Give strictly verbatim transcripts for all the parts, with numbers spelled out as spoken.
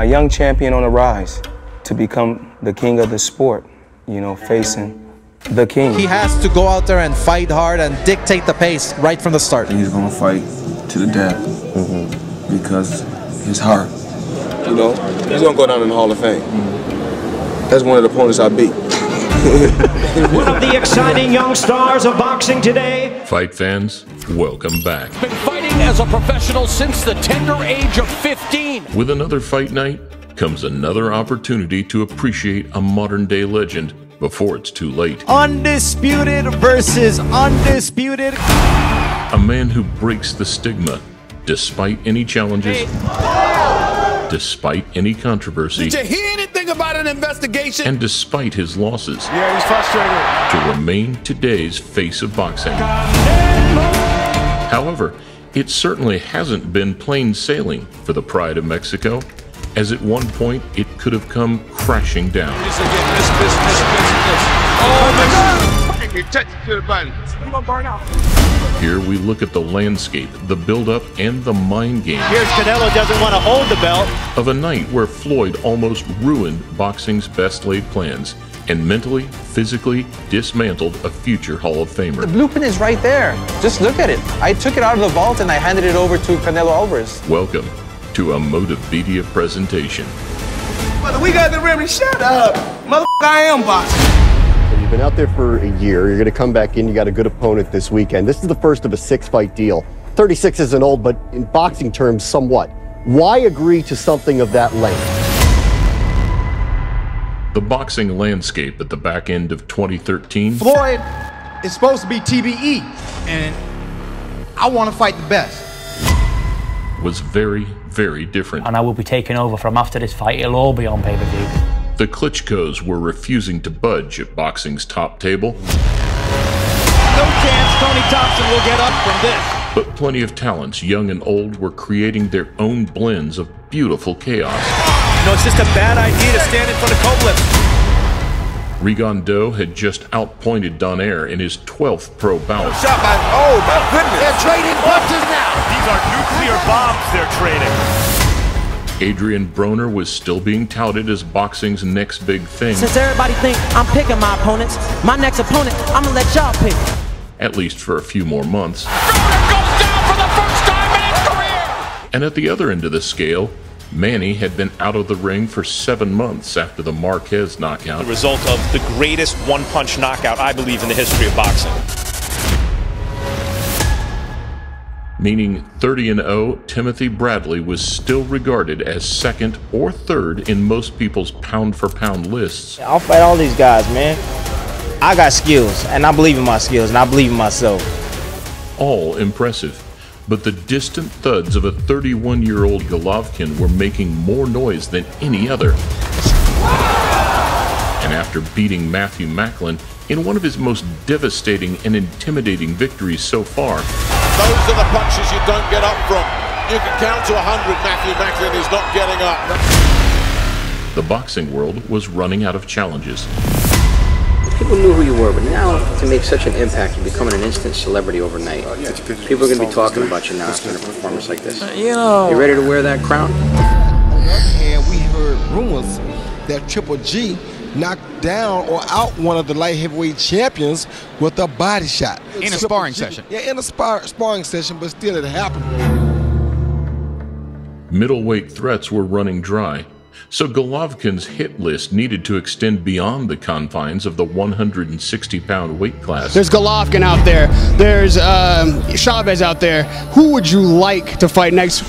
a young champion on the rise to become the king of the sport, you know, facing the king. He has to go out there and fight hard and dictate the pace right from the start. And he's going to fight to the death mm-hmm. because his heart. You know, he's going to go down in the Hall of Fame. Mm-hmm. That's one of the opponents I beat. One of the exciting young stars of boxing today. Fight fans, welcome back. Been fighting as a professional since the tender age of fifteen. With another fight night comes another opportunity to appreciate a modern-day legend before it's too late. Undisputed versus Undisputed. A man who breaks the stigma despite any challenges, hey. despite any controversy. Did you hear anything about an investigation? And despite his losses. Yeah, he's frustrated. To remain today's face of boxing. Canelo. However, it certainly hasn't been plain sailing for the pride of Mexico, as at one point it could have come crashing down. This again, this, this, this, this, this. Oh my God! You touch it to the button. I'm gonna burn out. Here we look at the landscape, the build-up, and the mind game. Here's Canelo doesn't want to hold the belt. Of a night where Floyd almost ruined boxing's best-laid plans and mentally, physically dismantled a future Hall of Famer. The blueprint is right there. Just look at it. I took it out of the vault and I handed it over to Canelo Alvarez. Welcome to a Motivedia presentation. Mother, we got the remedy. Shut up. Motherfucker, I am boxing. You've been out there for a year. You're going to come back in. You got a good opponent this weekend. This is the first of a six-fight deal. thirty-six isn't old, but in boxing terms, somewhat. Why agree to something of that length? The boxing landscape at the back end of twenty thirteen. Floyd is supposed to be T B E, and I want to fight the best. Was very, very different. And I will be taking over from after this fight. It'll all be on pay-per-view. The Klitschko's were refusing to budge at boxing's top table. No chance Tony Thompson will get up from this. But plenty of talents, young and old, were creating their own blends of beautiful chaos. You know, it's just a bad idea to stand in front of Kovalev. Rigondeaux had just outpointed Donaire in his twelfth pro bout. Shot by, oh my goodness! They're trading punches now! These are nuclear bombs they're trading. Adrian Broner was still being touted as boxing's next big thing. Since everybody thinks I'm picking my opponents, my next opponent, I'm gonna let y'all pick. At least for a few more months. Broner goes down for the first time in his career! And at the other end of the scale, Manny had been out of the ring for seven months after the Marquez knockout. The result of the greatest one-punch knockout, I believe, in the history of boxing. Meaning thirty and oh, Timothy Bradley was still regarded as second or third in most people's pound-for-pound lists. I'll fight all these guys, man. I got skills, and I believe in my skills, and I believe in myself. All impressive. But the distant thuds of a thirty-one-year-old Golovkin were making more noise than any other. And after beating Matthew Macklin in one of his most devastating and intimidating victories so far. Those are the punches you don't get up from. You can count to one hundred, Matthew Macklin is not getting up. The boxing world was running out of challenges. People knew who you were, but now to make such an impact, you're becoming an instant celebrity overnight. People are going to be talking about you now in a performance like this. You know, you ready to wear that crown? And we heard rumors that Triple G knocked down or out one of the light heavyweight champions with a body shot. In a sparring session. Yeah, in a spar sparring session, but still it happened. Middleweight threats were running dry. So Golovkin's hit list needed to extend beyond the confines of the one hundred sixty pound weight class. There's Golovkin out there. There's um, Chavez out there. Who would you like to fight next?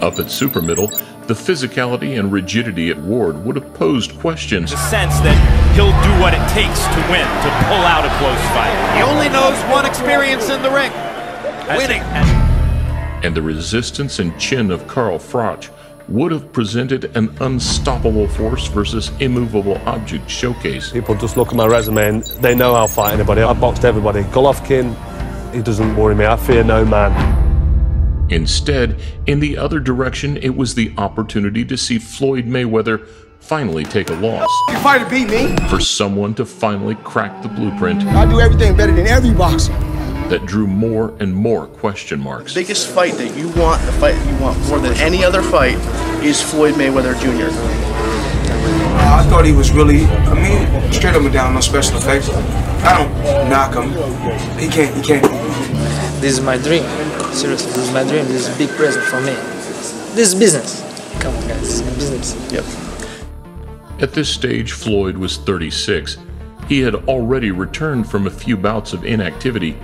Up at supermiddle, the physicality and rigidity at Ward would have posed questions. The sense that he'll do what it takes to win, to pull out a close fight. He only knows one experience in the ring, winning. And the resistance and chin of Carl Froch would have presented an unstoppable force versus immovable object showcase. People just look at my resume and they know I'll fight anybody. I've boxed everybody. Golovkin, he doesn't worry me. I fear no man. Instead, in the other direction, it was the opportunity to see Floyd Mayweather finally take a loss. You fight to beat me? For someone to finally crack the blueprint. I do everything better than every boxer. that drew more and more question marks. The biggest fight that you want, the fight that you want more than any other fight, is Floyd Mayweather Junior I thought he was really, I mean, straight up and down, no special effects. I don't knock him. He can't, he can't. This is my dream. Seriously, this is my dream. This is a big present for me. This is business. Come on, guys, this is business. Yep. At this stage, Floyd was thirty-six. He had already returned from a few bouts of inactivity,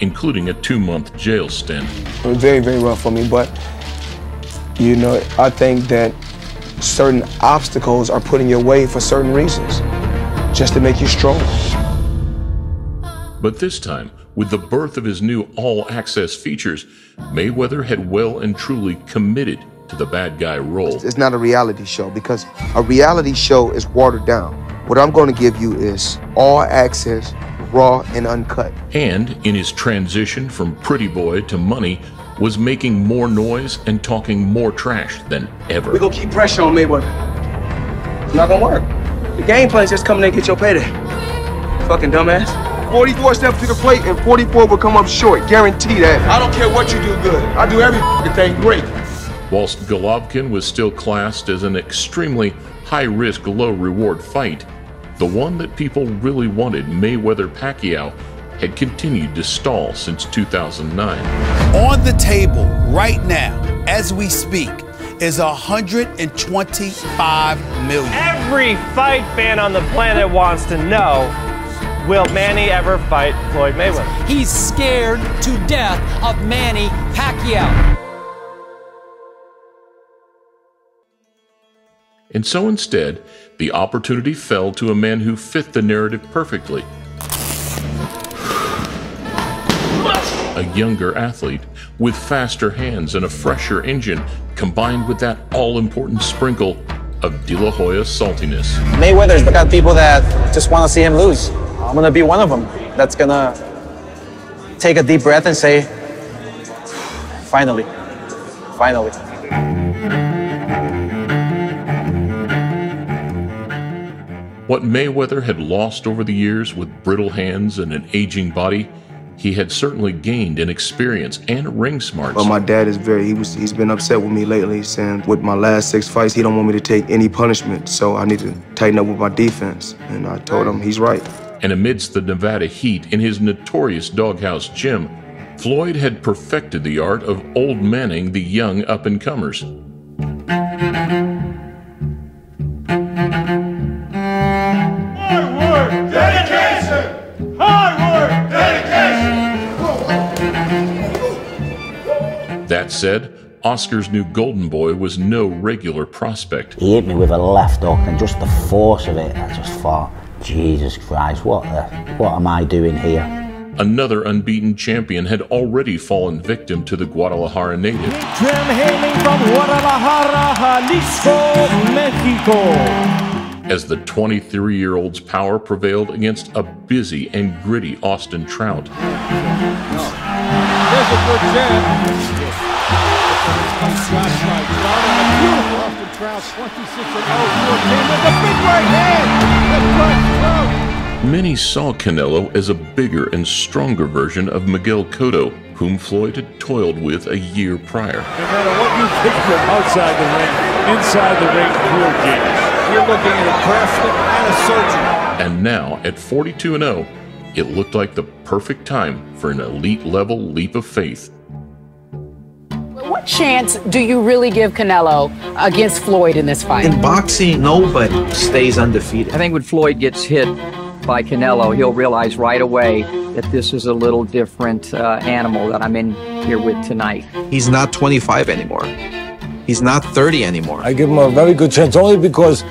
including a two-month jail stint. It was very, very rough for me, but, you know, I think that certain obstacles are put in your way for certain reasons, just to make you stronger. But this time, with the birth of his new all-access features, Mayweather had well and truly committed to the bad guy role. It's not a reality show, because a reality show is watered down. What I'm going to give you is all access, raw and uncut. And in his transition from pretty boy to money, was making more noise and talking more trash than ever. We're going to keep pressure on Mayweather. It's not going to work. The game plan's just coming in and get your payday. Fucking dumbass. forty-four steps to the plate and forty-four will come up short, guarantee that. I don't care what you do good. I do every thing great. Whilst Golovkin was still classed as an extremely high-risk, low-reward fight, the one that people really wanted, Mayweather-Pacquiao, had continued to stall since two thousand nine. On the table right now, as we speak, is one hundred twenty-five million dollars. Every fight fan on the planet wants to know, will Manny ever fight Floyd Mayweather? He's scared to death of Manny Pacquiao. And so instead, the opportunity fell to a man who fit the narrative perfectly. A younger athlete with faster hands and a fresher engine, combined with that all-important sprinkle of De La Hoya saltiness. Mayweather's got people that just want to see him lose. I'm gonna be one of them that's gonna take a deep breath and say, finally, finally. What Mayweather had lost over the years with brittle hands and an aging body, he had certainly gained in experience and ring smarts. But my dad is very, he was, he's been upset with me lately, saying with my last six fights, he don't want me to take any punishment, so I need to tighten up with my defense. And I told him he's right. And amidst the Nevada heat in his notorious doghouse gym, Floyd had perfected the art of old manning the young up-and-comers. Hard work, dedication! Hard work, dedication! That said, Oscar's new golden boy was no regular prospect. He hit me with a left hook, and just the force of it, I just thought, Jesus Christ, what the, what am I doing here? Another unbeaten champion had already fallen victim to the Guadalajara native. Big Jim hailing from Guadalajara, Jalisco, Mexico. As the twenty-three-year-old's power prevailed against a busy and gritty Austin Trout. There's a good jab. Many saw Canelo as a bigger and stronger version of Miguel Cotto, whom Floyd had toiled with a year prior. No matter what you think from outside the ring, inside the ring, you're genius. You're looking at a craftsman and a surgeon. And now, at forty-two and oh, it looked like the perfect time for an elite-level leap of faith. What chance do you really give Canelo against Floyd in this fight? In boxing, nobody stays undefeated. I think when Floyd gets hit by Canelo, he'll realize right away that this is a little different uh, animal that I'm in here with tonight. He's not twenty-five anymore. He's not thirty anymore. I give him a very good chance only because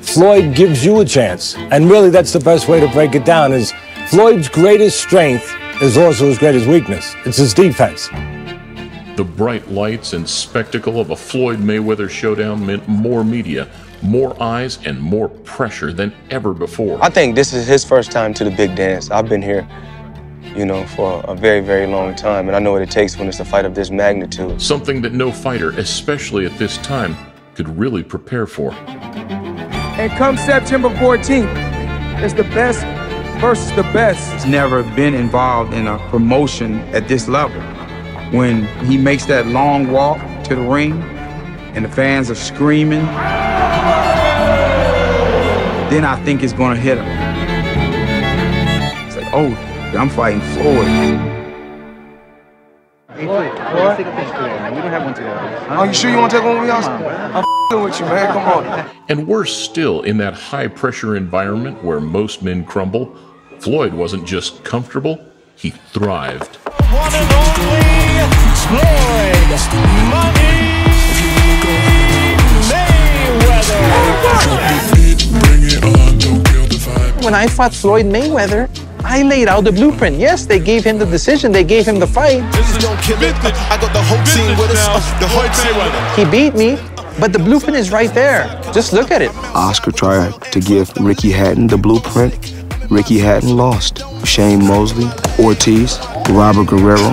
Floyd gives you a chance. And really, that's the best way to break it down is Floyd's greatest strength is also his greatest weakness. It's his defense. The bright lights and spectacle of a Floyd Mayweather showdown meant more media, more eyes, and more pressure than ever before. I think this is his first time to the big dance. I've been here, you know, for a very, very long time, and I know what it takes when it's a fight of this magnitude. Something that no fighter, especially at this time, could really prepare for. And come September fourteenth, it's the best versus the best. He's never been involved in a promotion at this level. When he makes that long walk to the ring and the fans are screaming, then I think it's gonna hit him. It's like, oh, I'm fighting Floyd. Eight foot. Four? Six inch clear, man. We don't have one together. Huh? Are you sure you want to take one with us? I'm f***ing with you, man. Come on. And worse still, in that high-pressure environment where most men crumble, Floyd wasn't just comfortable, he thrived. One and only Floyd Mayweather. When I fought Floyd Mayweather, I laid out the blueprint. Yes, they gave him the decision. They gave him the fight. I got the whole team with us. The whole team. He beat me, but the blueprint is right there. Just look at it. Oscar tried to give Ricky Hatton the blueprint. Ricky Hatton lost. Shane Mosley, Ortiz, Robert Guerrero,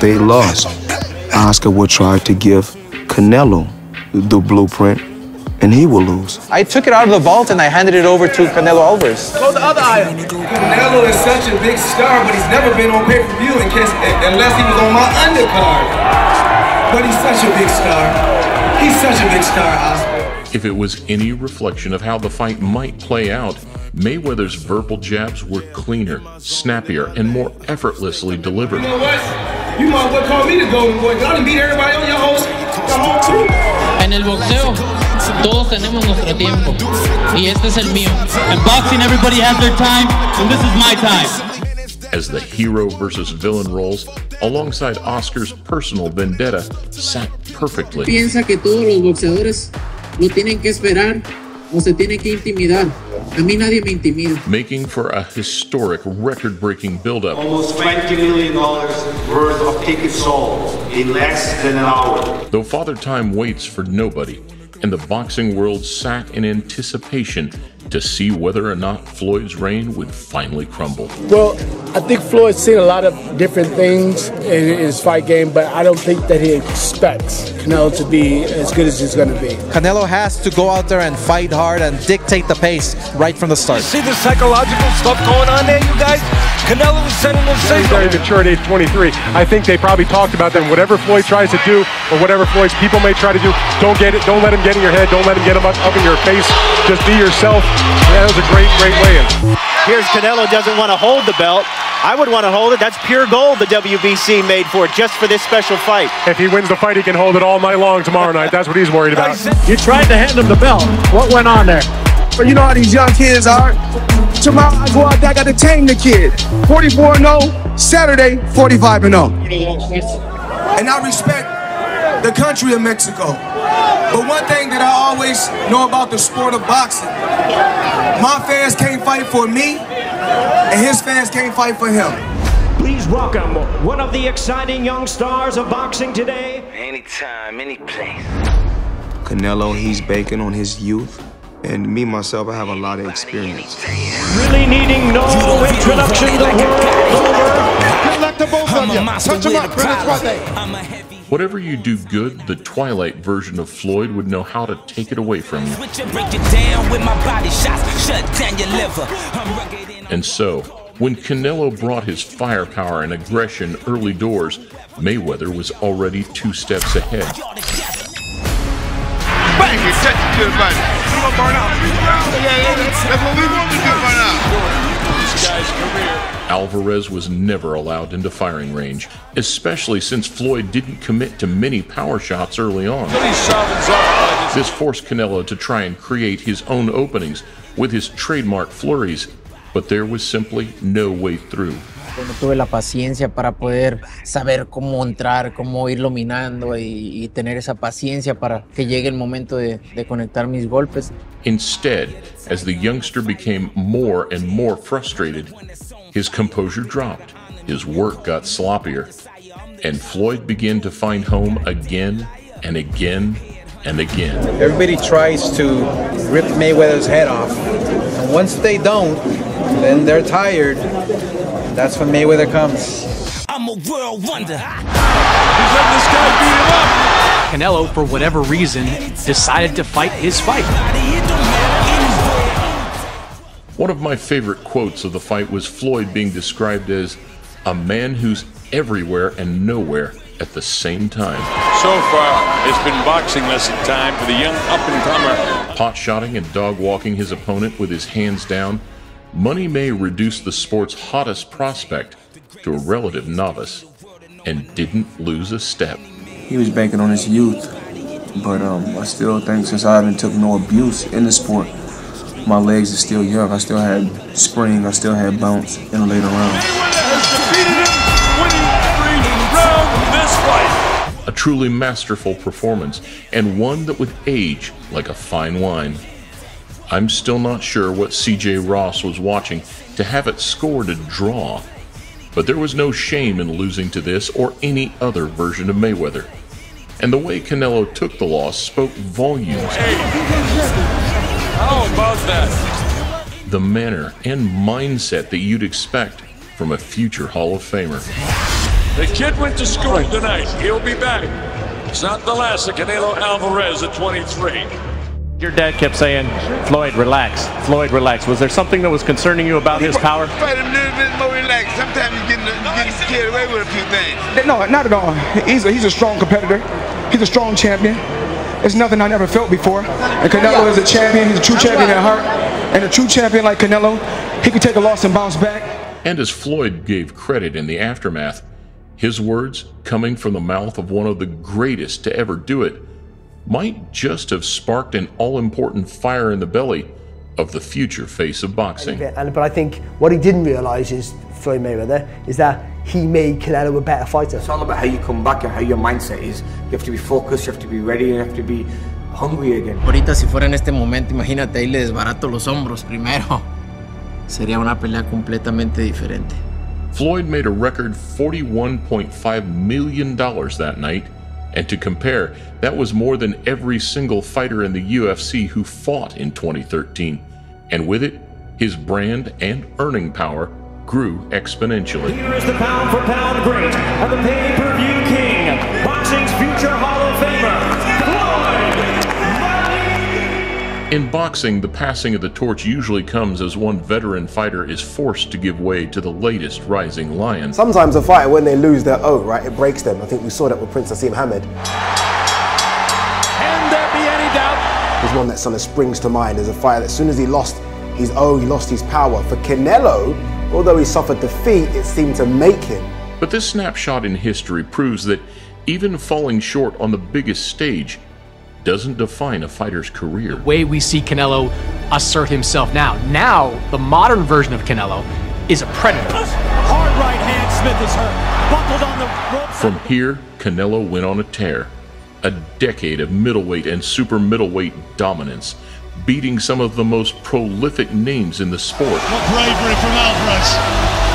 they lost. Oscar will try to give Canelo the blueprint, and he will lose. I took it out of the vault and I handed it over to Canelo Alvarez. Close the other eye. Canelo is such a big star, but he's never been on pay-per-view unless he was on my undercard. But he's such a big star. He's such a big star, Oscar. If it was any reflection of how the fight might play out, Mayweather's verbal jabs were cleaner, snappier, and more effortlessly delivered. You know what? You might as well call me the golden boy, because I done beat everybody on your host, the whole crew. En el boxeo, todos tenemos nuestro tiempo, y este es el mío. In boxing, everybody has their time, and this is my time. As the hero versus villain roles, alongside Oscar's personal vendetta, sat perfectly. Piensa que todos los boxeadores lo tienen que esperar o se tienen que intimidar. A mí nadie me intimida. Making for a historic, record-breaking buildup. Almost twenty million dollars worth of tickets sold in less than an hour. Though Father Time waits for nobody, and the boxing world sat in anticipation to see whether or not Floyd's reign would finally crumble. Well, I think Floyd's seen a lot of different things in his fight game, but I don't think that he expects Canelo to be as good as he's going to be. Canelo has to go out there and fight hard and dictate the pace right from the start. You see the psychological stuff going on there, you guys? Canelo is sending a signal. He's very mature at age twenty-three. I think they probably talked about them. Whatever Floyd tries to do, or whatever Floyd's people may try to do, don't get it. Don't let him get in your head. Don't let him get him up, up in your face. Just be yourself. That was a great, great weigh-in. Here's Canelo doesn't want to hold the belt. I would want to hold it. That's pure gold the W B C made for just for this special fight. If he wins the fight, he can hold it all night long tomorrow night. That's what he's worried about. You tried to hand him the belt. What went on there? But you know how these young kids are. Tomorrow I go out there, I got to tame the kid. forty-four and oh, Saturday, forty-five and oh. And I respect the country of Mexico. But one thing that I always know about the sport of boxing, my fans can't fight for me, and his fans can't fight for him. Please welcome one of the exciting young stars of boxing today. Anytime, any place. Canelo, he's banking on his youth. And me, myself, I have a lot of experience. Really needing no introduction to the world. Good luck to both of you. Touch him up, British Brother. Whatever you do good, the Twilight version of Floyd would know how to take it away from you. And so, when Canelo brought his firepower and aggression early doors, Mayweather was already two steps ahead. Alvarez was never allowed into firing range, especially since Floyd didn't commit to many power shots early on. This forced Canelo to try and create his own openings with his trademark flurries, but there was simply no way through. No tuve la paciencia para poder saber cómo entrar, cómo irlo minando y, y tener esa paciencia para que llegue el momento de, de conectar mis golpes. Instead, as the youngster became more and more frustrated, his composure dropped, his work got sloppier, and Floyd began to find home again and again and again. Everybody tries to rip Mayweather's head off, and once they don't, then they're tired. That's when Mayweather comes. I'm a world wonder. He's letting this guy beat him up. Canelo, for whatever reason, decided to fight his fight. One of my favorite quotes of the fight was Floyd being described as a man who's everywhere and nowhere at the same time. So far, it's been boxing lesson time for the young up-and-comer. Pot-shotting and dog-walking his opponent with his hands down, Money May reduced the sport's hottest prospect to a relative novice and didn't lose a step. He was banking on his youth, but um, I still think since I haven't took no abuse in the sport, my legs are still young. I still had spring, I still had bounce in the later rounds. A truly masterful performance, and one that would age like a fine wine. I'm still not sure what C J. Ross was watching to have it scored a draw, but there was no shame in losing to this or any other version of Mayweather. And the way Canelo took the loss spoke volumes. Hey, how about that? The manner and mindset that you'd expect from a future Hall of Famer. The kid went to school tonight. He'll be back. It's not the last of Canelo Alvarez at twenty-three. Your dad kept saying, Floyd, relax, Floyd, relax. Was there something that was concerning you about his power? Fight a little bit more relaxed. Sometimes you get getting carried away with a few things. No, not at all. He's a, he's a strong competitor. He's a strong champion. It's nothing I never felt before. And Canelo is a champion. He's a true champion at heart. And a true champion like Canelo, he can take a loss and bounce back. And as Floyd gave credit in the aftermath, his words, coming from the mouth of one of the greatest to ever do it, might just have sparked an all-important fire in the belly of the future face of boxing. And, but I think what he didn't realise is, Floyd Mayweather, is that he made Canelo a better fighter. It's all about how you come back and how your mindset is. You have to be focused, you have to be ready, you have to be hungry again. Ahorita si fuera en este momento, imagínate, ahí le desbarato los hombros primero. Sería una pelea completamente diferente. Floyd made a record forty-one point five million dollars that night. And to compare, that was more than every single fighter in the U F C who fought in twenty thirteen. And with it, his brand and earning power grew exponentially. Here is the pound for pound great of the pay-per-view king, boxing's future Hall of Famer, Floyd. In boxing, the passing of the torch usually comes as one veteran fighter is forced to give way to the latest rising lion. Sometimes a fighter, when they lose their own, right, it breaks them. I think we saw that with Prince Azeem Hamed. Can there be any doubt? There's one that sort of springs to mind as a fighter that as soon as he lost his own, he lost his power. For Canelo, although he suffered defeat, it seemed to make him. But this snapshot in history proves that even falling short on the biggest stage doesn't define a fighter's career. The way we see Canelo assert himself now. Now, the modern version of Canelo is a predator. Hard right hand, Smith is hurt. Buckled on the ropes. From here, Canelo went on a tear. A decade of middleweight and super middleweight dominance, beating some of the most prolific names in the sport. What bravery from Alvarez.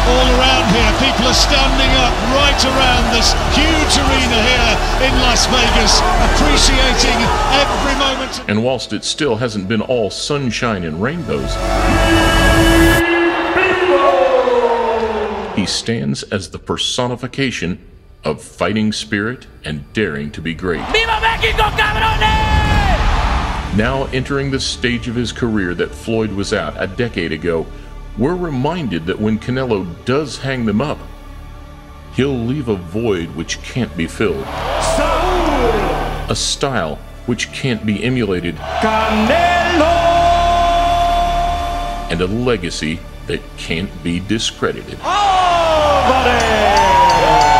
All around here, people are standing up right around this huge arena here in Las Vegas, appreciating every moment. And whilst it still hasn't been all sunshine and rainbows, he stands as the personification of fighting spirit and daring to be great. Viva Mexico, cabrones! Now entering the stage of his career that Floyd was at a decade ago, we're reminded that when Canelo does hang them up, he'll leave a void which can't be filled. A style which can't be emulated. Canelo! And a legacy that can't be discredited. Alvarez!